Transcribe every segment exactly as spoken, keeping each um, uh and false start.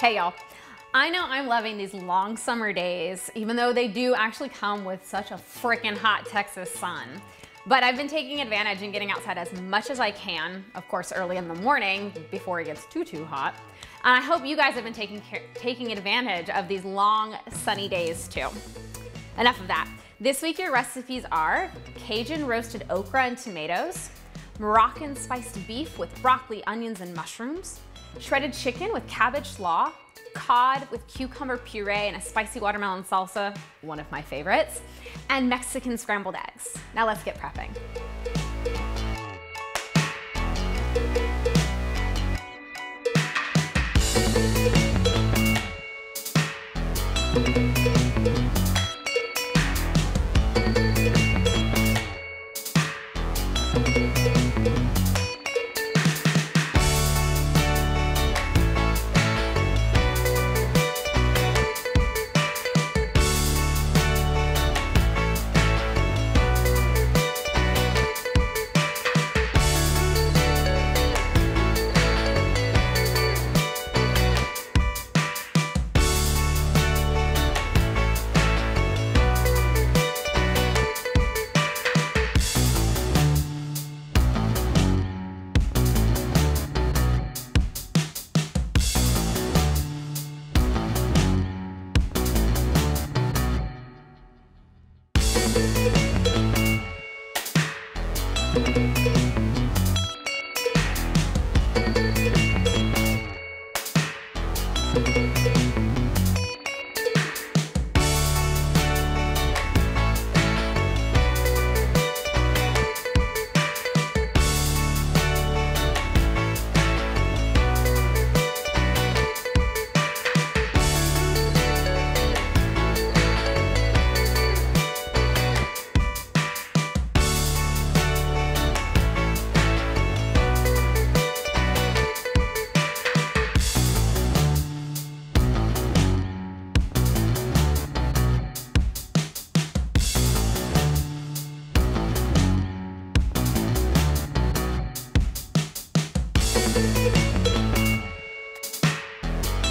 Hey y'all, I know I'm loving these long summer days, even though they do actually come with such a freaking hot Texas sun. But I've been taking advantage and getting outside as much as I can, of course early in the morning before it gets too, too hot. And I hope you guys have been taking, taking advantage of these long sunny days too. Enough of that. This week your recipes are Cajun roasted okra and tomatoes, Moroccan spiced beef with broccoli, onions, and mushrooms, shredded chicken with cabbage slaw, cod with cucumber puree and a spicy watermelon salsa, one of my favorites, and Mexican scrambled eggs. Now let's get prepping.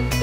right back.